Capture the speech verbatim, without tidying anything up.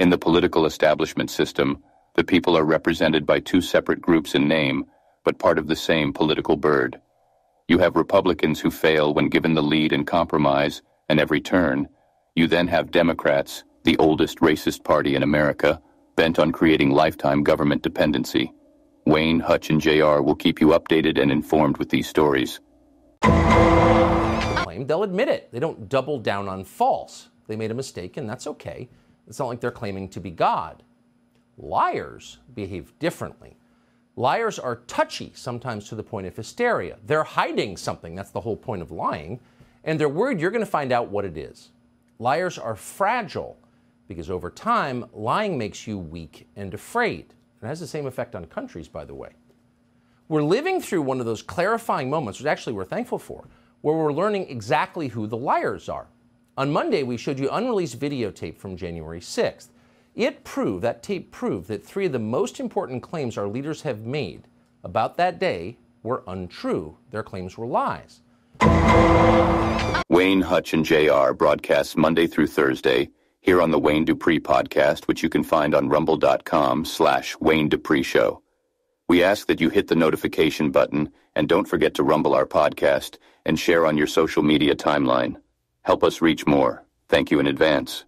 In the political establishment system, the people are represented by two separate groups in name, but part of the same political bird. You have Republicans who fail when given the lead and compromise, and every turn. You then have Democrats, the oldest racist party in America, bent on creating lifetime government dependency. Wayne, Hutch, and J R will keep you updated and informed with these stories. They'll admit it. They don't double down on false. They made a mistake, and that's okay. It's not like they're claiming to be God. Liars behave differently. Liars are touchy, sometimes to the point of hysteria. They're hiding something. That's the whole point of lying. And they're worried you're going to find out what it is. Liars are fragile because over time, lying makes you weak and afraid. It has the same effect on countries, by the way. We're living through one of those clarifying moments, which actually we're thankful for, where we're learning exactly who the liars are. On Monday, we showed you unreleased videotape from January sixth. It proved, that tape proved, that three of the most important claims our leaders have made about that day were untrue. Their claims were lies. Wayne, Hutch, and J R broadcasts Monday through Thursday here on the Wayne Dupree podcast, which you can find on rumble.com slash Wayne Dupree show. We ask that you hit the notification button and don't forget to rumble our podcast and share on your social media timeline. Help us reach more. Thank you in advance.